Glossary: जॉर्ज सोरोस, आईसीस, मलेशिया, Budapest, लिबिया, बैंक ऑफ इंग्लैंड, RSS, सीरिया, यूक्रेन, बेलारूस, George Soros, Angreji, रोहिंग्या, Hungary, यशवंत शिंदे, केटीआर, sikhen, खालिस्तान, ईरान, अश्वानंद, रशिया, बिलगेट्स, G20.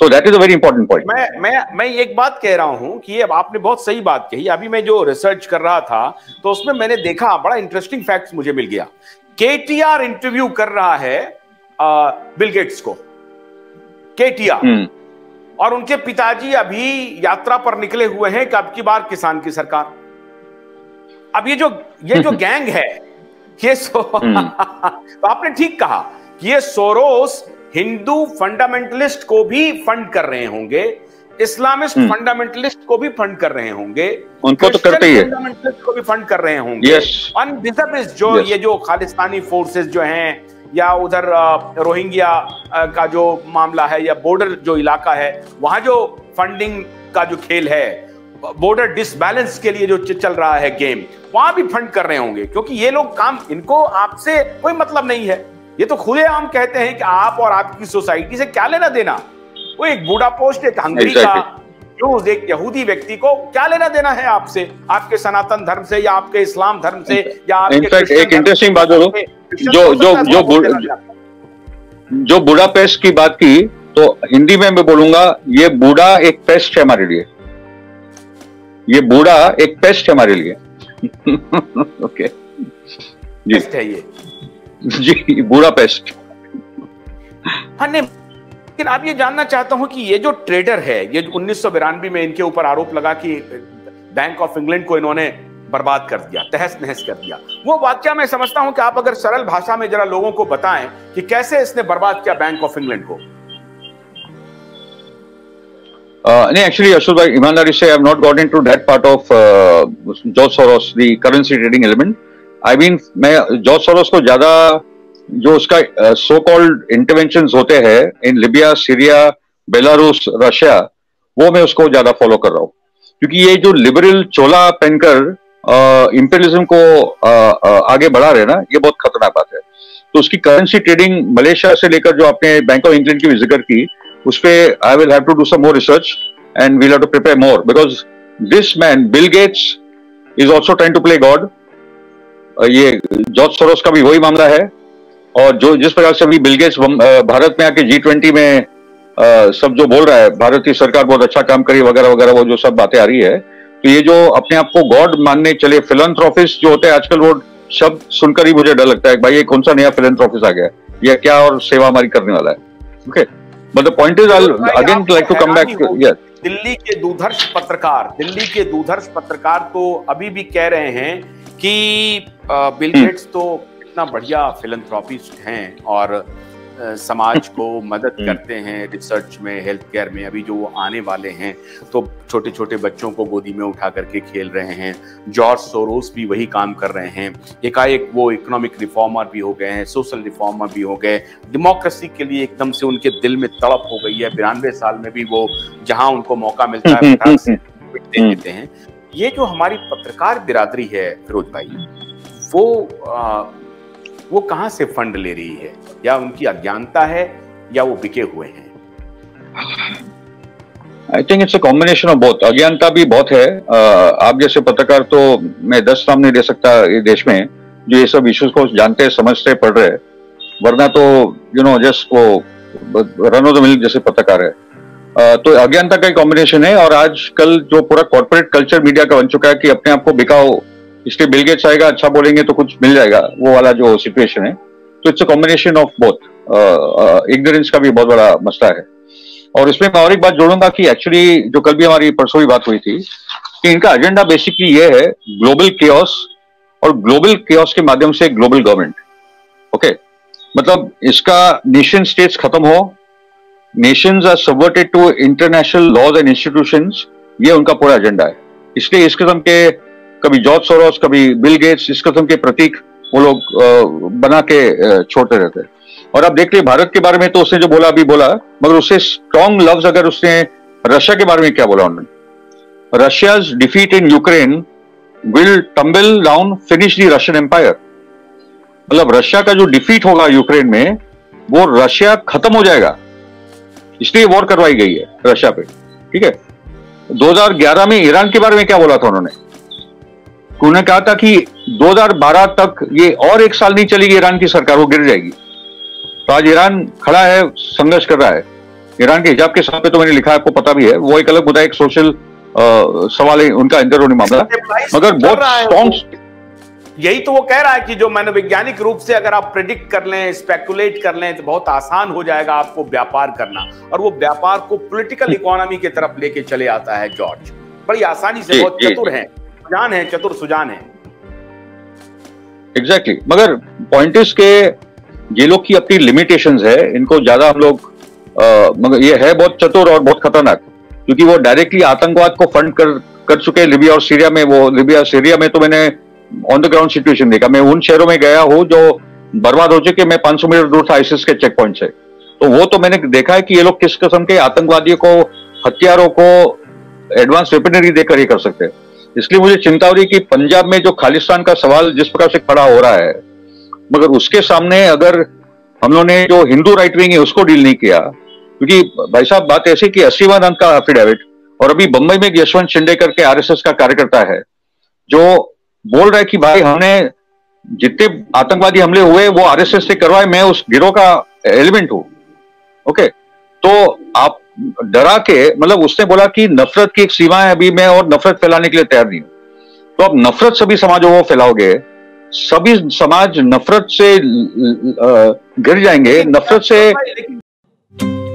So that is a very important point. मैं एक बात कह रहा हूं कि अब आपने बहुत सही बात कही। अभी मैं जो रिसर्च कर रहा था तो उसमें मैंने देखा बड़ा इंटरेस्टिंग फैक्ट मुझे मिल गया। केटीआर इंटरव्यू कर रहा है बिलगेट्स को, केटीआर, और उनके पिताजी अभी यात्रा पर निकले हुए हैं कि अब की बार किसान की सरकार। अब ये जो गैंग है ये तो आपने ठीक कहा कि ये सोरोस हिंदू फंडामेंटलिस्ट को भी फंड कर रहे होंगे, इस्लामिस्ट फंडामेंटलिस्ट को भी फंड कर रहे होंगे, उनको तो करते ही है, फंडामेंटलिस्ट को भी फंड कर रहे होंगे। एंड दिस जो ये जो खालिस्तानी फोर्सेस जो हैं या उधर रोहिंग्या का जो मामला है या बॉर्डर जो इलाका है वहां जो फंडिंग का जो खेल है, बॉर्डर डिसबैलेंस के लिए जो चल रहा है गेम, वहां भी फंड कर रहे होंगे, क्योंकि ये लोग काम, इनको आपसे कोई मतलब नहीं है। ये तो खुलेआम कहते हैं कि आप और आपकी सोसाइटी से क्या लेना देना। वो एक बुडापेस्ट, एक हंगरी का यूज, एक यहूदी व्यक्ति को क्या लेना देना है आपसे, आपके सनातन धर्म से या आपके इस्लाम धर्म से या आपके एक इंटरेस्टिंग बात जो जो जो जो बुडापेस्ट की बात की तो हिंदी में मैं बोलूंगा ये बूढ़ा एक पेस्ट है हमारे लिए, ये बूढ़ा एक पेस्ट है हमारे लिए। ओके जी है ये जी बुडापेस्ट। हाँ नहीं, लेकिन आप ये जानना चाहता हूं कि ये जो ट्रेडर है, ये 1992 में इनके ऊपर आरोप लगा कि बैंक ऑफ इंग्लैंड को इन्होंने बर्बाद कर दिया, तहस नहस कर दिया। वो वाकया मैं समझता हूं कि आप अगर सरल भाषा में जरा लोगों को बताएं कि कैसे इसने बर्बाद किया बैंक ऑफ इंग्लैंड को। नहीं एक्चुअली अशोक भाई, ईमानदारी से I have not got into that part of जॉर्ज सोरोस the currency trading element. I mean मैं जॉर्ज सोरोस को ज्यादा जो उसका सो कॉल्ड इंटरवेंशन होते हैं in लिबिया, सीरिया, बेलारूस, रशिया, वो मैं उसको ज्यादा फॉलो कर रहा हूँ, क्योंकि ये जो लिबरल चोला पहनकर इंपेरियलिज्म को आगे बढ़ा रहे ना, ये बहुत खतरनाक बात है। तो उसकी करेंसी ट्रेडिंग मलेशिया से लेकर जो आपने बैंक ऑफ इंग्लैंड की भी जिक्र की, उस पर I will have to do some more research and we'll have to prepare more, because this man Bill Gates is also trying to play God. ये जॉर्ज सोरोस का भी वही मामला है, और जो जिस प्रकार से अभी बिल गेट्स भारत में आके G20 में सब जो बोल रहा है भारतीय सरकार बहुत अच्छा काम करी वगैरह वगैरह, वो जो सब बातें आ रही है, तो ये जो अपने आप को गॉड मानने चले फिलैंथ्रोपिस्ट जो होते हैं आजकल, वो शब्द सुनकर ही मुझे डर लगता है भाई ये कौन सा नया फिलैंथ्रोपिस्ट आ गया, यह क्या और सेवा हमारी करने वाला है। Okay but the point is I again like to come back. Delhi के दूरदर्श पत्रकार तो अभी भी कह रहे हैं कि बिल गेट्स तो इतना बढ़िया फिलैंथ्रोपिस्ट हैं और समाज को मदद करते हैं रिसर्च में, हेल्थ केयर में। अभी जो वो आने वाले हैं तो छोटे छोटे बच्चों को गोदी में उठा करके खेल रहे हैं। जॉर्ज सोरोस भी वही काम कर रहे हैं, एकाएक वो इकोनॉमिक रिफॉर्मर भी हो गए हैं, सोशल रिफॉर्मर भी हो गए, डेमोक्रेसी के लिए एकदम से उनके दिल में तड़प हो गई है। 92 साल में भी वो जहाँ उनको मौका मिलता है देते हैं। ये जो हमारी पत्रकार बिरादरी है फिरोज भाई, वो कहाँ से फंड ले रही है, या उनकी अज्ञानता है या वो बिके हुए हैं? I think it's a combination of both. अज्ञानता भी बहुत है। आप जैसे पत्रकार तो मैं 10 नाम नहीं दे सकता इस देश में जो ये सब इश्यूज को जानते समझते पढ़ रहे, वरना तो यू नो जस्ट वो रन ऑफ द मिल जैसे पत्रकार है। तो अज्ञानता का कॉम्बिनेशन है, और आजकल जो पूरा कॉर्पोरेट कल्चर मीडिया का बन चुका है कि अपने आप को बिकाओ, इसलिए बिल गेट्स आएगा अच्छा बोलेंगे तो कुछ मिल जाएगा, वो वाला जो सिचुएशन है। तो it's a combination of both, ignorance का भी बहुत बड़ा मसला है। और इसमें मैं और एक बात जोड़ूंगा कि एक्चुअली जो कल भी हमारी परसों ही बात हुई थी कि इनका एजेंडा बेसिकली ये है ग्लोबल केओस, और ग्लोबल केओस के माध्यम से ग्लोबल गवर्नमेंट। ओके मतलब इसका नेशन स्टेट्स खत्म हो, Nations are subverted to international laws and institutions, ये उनका पूरा एजेंडा है। इसलिए इस किस्म के कभी जॉर्ज सोरोस, कभी बिल गेट्स, इस किस्म के प्रतीक वो लोग बना के छोड़ते रहते हैं। और आप देख लिए भारत के बारे में तो उसने जो बोला अभी बोला, मगर उससे स्ट्रॉन्ग लफ्ज अगर उसने रशिया के बारे में क्या बोला उन्होंने, Russia's defeat in यूक्रेन will tumble down finish the Russian empire. मतलब रशिया का जो डिफीट होगा यूक्रेन में, वो रशिया खत्म हो जाएगा, इसलिए वॉर करवाई गई है रशिया पे। ठीक है, 2011 में ईरान के बारे में क्या बोला था उन्होंने कहा था कि 2012 तक ये और 1 साल नहीं चलेगी ईरान की सरकार, वो गिर जाएगी। तो आज ईरान खड़ा है, संघर्ष कर रहा है। ईरान के हिजाब के हिसाब पे तो मैंने लिखा, आपको पता भी है, वो एक अलग मुद्दा, एक सोशल सवाल है उनका अंदरूनी मामला, मगर बहुत स्ट्रॉन्ग। यही तो वो कह रहा है कि जो मनोवैज्ञानिक रूप से अगर आप प्रेडिक्ट कर लें, स्पेकुलेट कर लें, तो बहुत आसान हो जाएगा आपको व्यापार करना, और वो व्यापार को पॉलिटिकल इकोनॉमी की तरफ लेके चले आता है जॉर्ज, बड़ी आसानी से। बहुत चतुर हैं, सुजान हैं, चतुर सुजान हैं। एग्जैक्टली, मगर पॉइंट इज के ये लोग की अपनी लिमिटेशंस है, इनको ज्यादा हम लोग मगर ये है बहुत चतुर और बहुत खतरनाक, क्योंकि वो डायरेक्टली आतंकवाद को फंड कर चुके हैं लिबिया और सीरिया में। वो लिबिया सीरिया में तो मैंने ऑन द ग्राउंड सिचुएशन देखा, मैं उन शहरों में गया हूं जो बर्बाद हो चुके, मैं 500 मीटर दूर था आईसीस के चेक पॉइंट से, तो वो तो मैंने देखा है कि ये लोग किस किस्म के आतंकवादियों को, हथियारों को, एडवांस वेपनरी देकर ये कर सकते हैं। इसलिए मुझे चिंता हो रही कि पंजाब में जो खालिस्तान का सवाल जिस प्रकार से खड़ा हो रहा है, मगर उसके सामने अगर हम लोगों ने जो हिंदू राइट विंग है उसको डील नहीं किया, क्योंकि भाई साहब बात ऐसी कि अश्वानंद का एफिडेविट, और अभी बंबई में यशवंत शिंदे करके RSS का कार्यकर्ता है जो बोल रहा है कि भाई हमने जितने आतंकवादी हमले हुए वो RSS से करवाए, मैं उस गिरोह का एलिमेंट हूं। ओके, तो आप डरा के, मतलब उसने बोला कि नफरत की एक सीमा है, अभी मैं और नफरत फैलाने के लिए तैयार नहीं हूं। तो आप नफरत सभी समाजों को फैलाओगे, सभी समाज नफरत से गिर जाएंगे, नफरत से।